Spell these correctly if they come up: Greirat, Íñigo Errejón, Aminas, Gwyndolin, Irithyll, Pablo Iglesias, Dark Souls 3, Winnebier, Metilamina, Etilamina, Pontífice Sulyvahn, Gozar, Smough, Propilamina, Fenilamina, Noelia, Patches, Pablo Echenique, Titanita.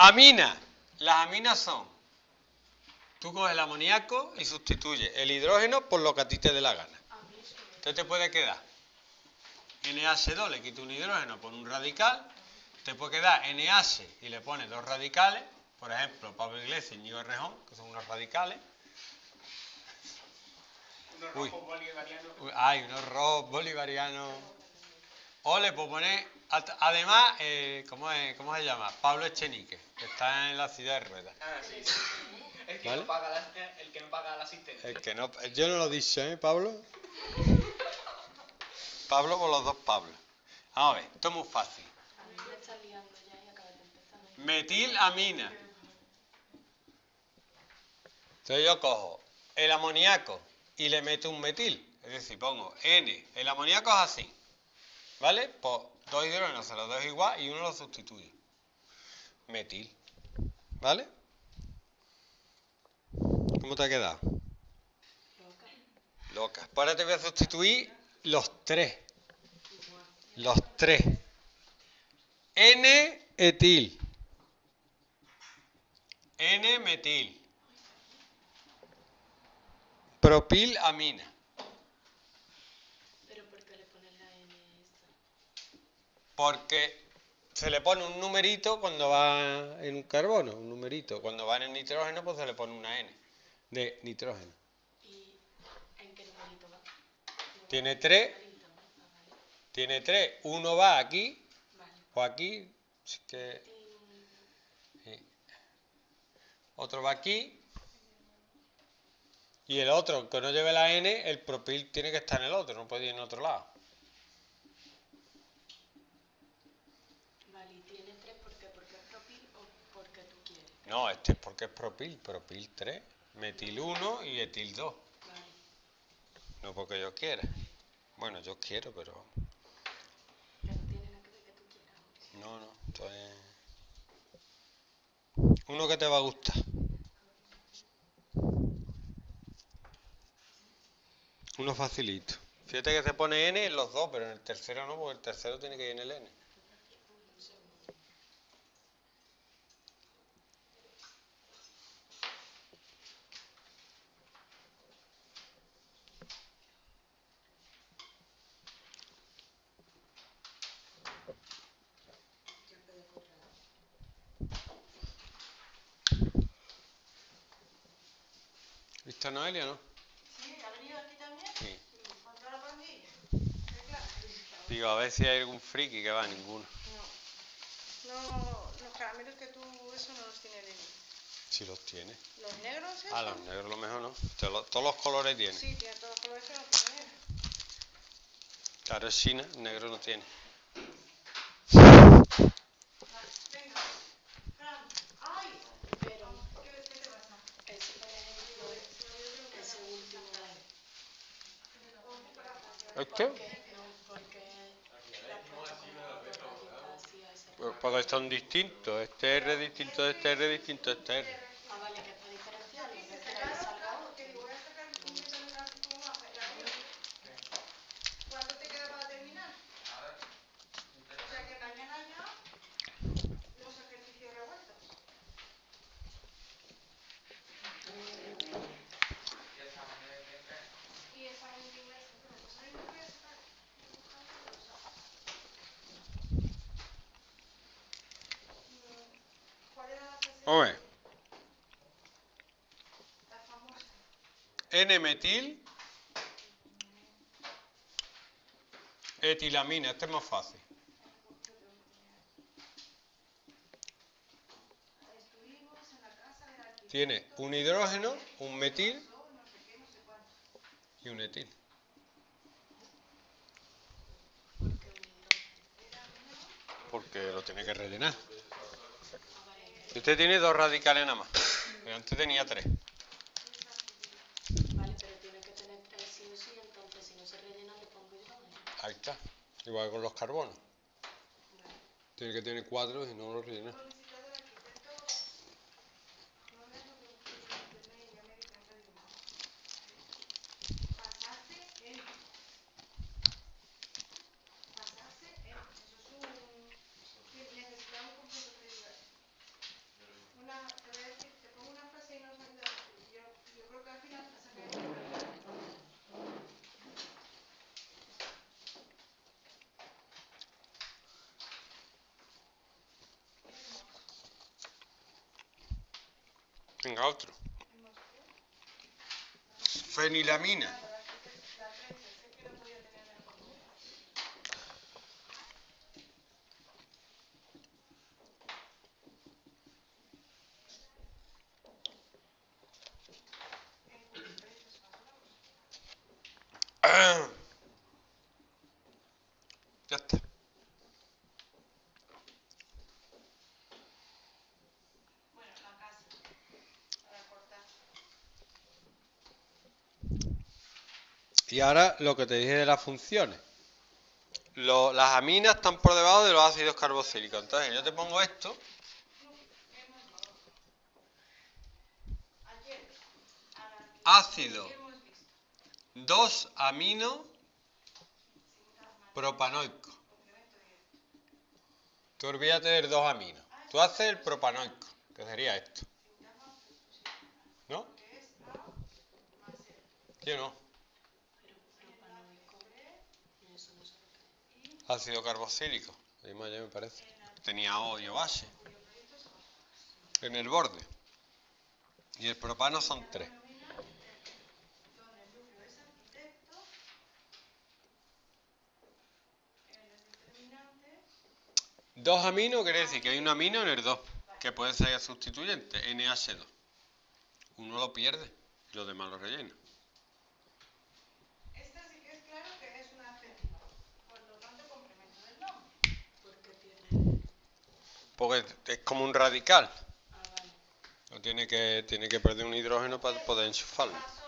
Amina. Las aminas son, tú coges el amoníaco y sustituyes el hidrógeno por lo que a ti te dé la gana. ¿Qué te puede quedar? NH2, le quito un hidrógeno por un radical, te puede quedar NH y le pones dos radicales, por ejemplo, Pablo Iglesias y Íñigo Errejón, que son unos radicales. Unos rojos bolivarianos. Ay, unos rojos bolivarianos. O le puedo poner, además, ¿cómo se llama? Pablo Echenique, que está en la ciudad de Rueda. Ah, sí, sí. El que, ¿vale? no paga la asistencia. El que no, yo no lo he dicho, ¿eh, Pablo? Pablo por los dos Pablos. Vamos a ver, esto es muy fácil. Me está liando ya y acaba de empezar. Metilamina. Entonces yo cojo el amoníaco y le meto un metil. Es decir, pongo N. El amoníaco es así, ¿vale? Pues dos hidrógenos se los dos igual y uno lo sustituye. Metil, ¿vale? ¿Cómo te ha quedado? Loca. Loca. Ahora te voy a sustituir los tres. Los tres. N-etil. N-metil. Propilamina. ¿Pero por qué le pones la N a esto? Porque se le pone un numerito cuando va en un carbono, un numerito. Cuando va en el nitrógeno, pues se le pone una N de nitrógeno. ¿Y en qué numerito va? Tiene 3. Tiene 3. Uno va aquí. Vale. O aquí. Así que, sí. Otro va aquí. Y el otro, que no lleve la N, el propil tiene que estar en el otro. No puede ir en otro lado. Vale, y tiene 3 porque es propil o porque tú quieres. No, este es porque es propil. Propil 3, metil 1 y etil 2. No porque yo quiera. Bueno, yo quiero, pero... Pero no tiene nada que ver que tú quieras. No, no, entonces... Uno que te va a gustar. Uno facilito. Fíjate que se pone N en los dos, pero en el tercero no, porque el tercero tiene que ir en el N. ¿Está Noelia, no? Sí, ¿ha venido aquí también? Sí. ¿Con toda la pandilla? Digo, a ver si hay algún friki, que va, ninguno. No, los caramelos que tú, eso no los tiene Leni. Sí los tiene. ¿Los negros eso? Ah, los negros lo mejor no. Todos los colores tiene. Sí, tiene todos los colores que los tiene. Claro, es China, negro no tiene. ¿Este? Pues porque son distintos. Este R es distinto de este R, distinto de este R. Ah, vale, que está diferenciado. ¿Cuánto te queda para terminar? O sea, que mañana ya los ejercicios revueltos. Y esa Oye. N-metil. Etilamina, este es más fácil. Tiene un hidrógeno, un metil y un etil. Porque lo tiene que rellenar. Este tiene dos radicales nada más. Pero antes tenía 3. Vale, pero tiene que tener 3 sí o sí, entonces si no se rellena le pongo hidrógeno. Ahí está. Igual que con los carbonos. Vale. Tiene que tener 4 si no lo rellena. venga otro. Fenilamina. Ya está. Bueno, la casa, para cortar. Y ahora lo que te dije de las funciones. Las aminas están por debajo de los ácidos carboxílicos. Entonces yo te pongo esto. Ácido 2-amino propanoico. Tú olvídate del 2-amino. Tú haces el propanoico, que sería esto. ¿No? ¿Sí o no? Ácido carboxílico. Ahí más allá me parece. Tenía O y O base. En el borde. Y el propano son 3. Dos aminos quiere decir que hay un amino en el 2, que puede ser sustituyente, NH2. Uno lo pierde, los demás lo rellenan. Este sí que es claro que es una acética, por lo tanto complemento del nombre. ¿Por qué tiene? Porque es como un radical. Ah, vale. No tiene que perder un hidrógeno para poder enchufarlo.